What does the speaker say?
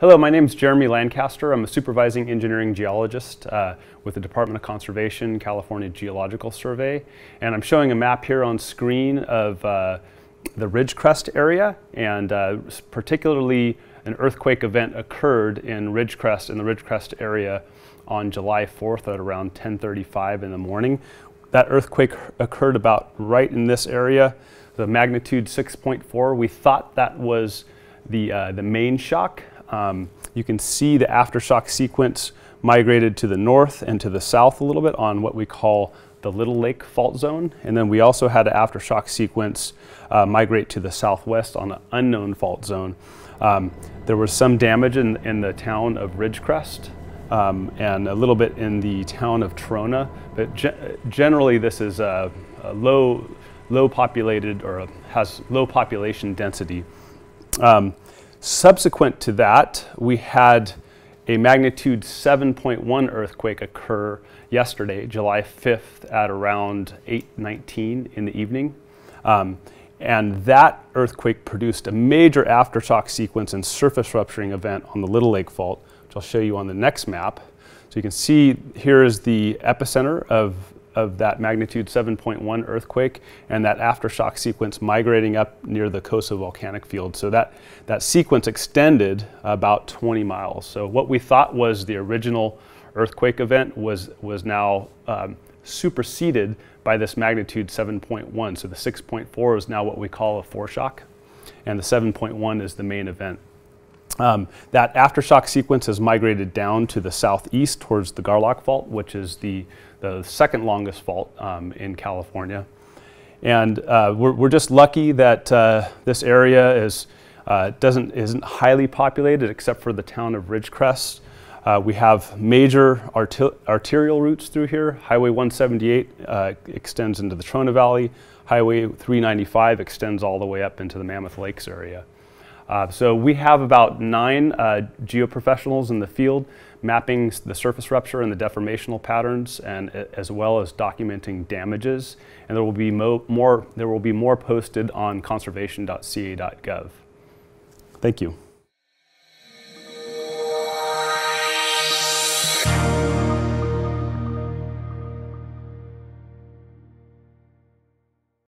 Hello, my name is Jeremy Lancaster. I'm a supervising engineering geologist with the Department of Conservation, California Geological Survey. And I'm showing a map here on screen of the Ridgecrest area, and particularly an earthquake event occurred in Ridgecrest, in the Ridgecrest area on July 4th at around 10:35 in the morning. That earthquake occurred about right in this area, the magnitude 6.4. We thought that was the main shock. You can see the aftershock sequence migrated to the north and to the south a little bit on what we call the Little Lake fault zone. And then we also had an aftershock sequence migrate to the southwest on an unknown fault zone. There was some damage in the town of Ridgecrest and a little bit in the town of Trona, but generally this is a low populated, or has low population density. Subsequent to that, we had a magnitude 7.1 earthquake occur yesterday, July 5th at around 8:19 in the evening. And that earthquake produced a major aftershock sequence and surface rupturing event on the Little Lake Fault, which I'll show you on the next map. So you can see here is the epicenter of that magnitude 7.1 earthquake and that aftershock sequence migrating up near the Koso volcanic field. So that sequence extended about 20 miles. So what we thought was the original earthquake event was now superseded by this magnitude 7.1. So the 6.4 is now what we call a foreshock, and the 7.1 is the main event. That aftershock sequence has migrated down to the southeast towards the Garlock Fault, which is the second longest fault in California. And we're just lucky that this area isn't highly populated except for the town of Ridgecrest. We have major arterial routes through here. Highway 178 extends into the Trona Valley. Highway 395 extends all the way up into the Mammoth Lakes area. So we have about 9 geoprofessionals in the field mapping the surface rupture and the deformational patterns, and as well as documenting damages. And there will be more posted on conservation.ca.gov. Thank you.